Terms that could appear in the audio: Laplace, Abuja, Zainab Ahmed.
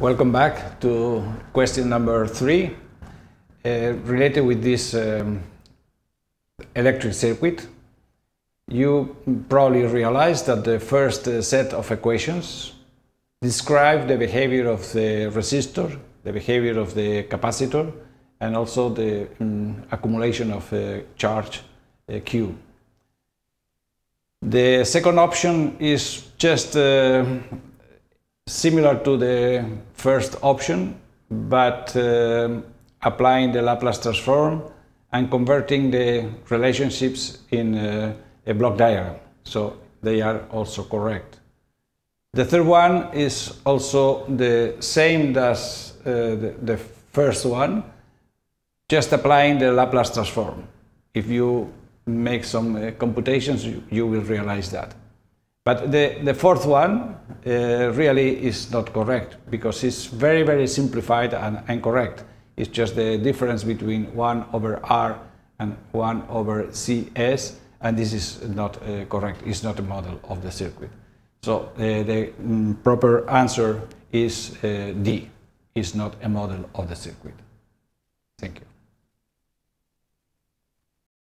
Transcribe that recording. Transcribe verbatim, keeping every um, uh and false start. Welcome back to question number three, uh, related with this um, electric circuit. You probably realize that the first uh, set of equations describe the behavior of the resistor, the behavior of the capacitor, and also the um, accumulation of uh, charge uh, Q. The second option is just uh, similar to the first option, but uh, applying the Laplace transform and converting the relationships in uh, a block diagram, so they are also correct. The third one is also the same as uh, the, the first one, just applying the Laplace transform. If you make some uh, computations, you, you will realize that. But the, the fourth one uh, really is not correct, because it's very, very simplified and, and correct. It's just the difference between one over R and one over C S, and this is not uh, correct. It's not a model of the circuit. So uh, the mm, proper answer is uh, D. It's not a model of the circuit. Thank you.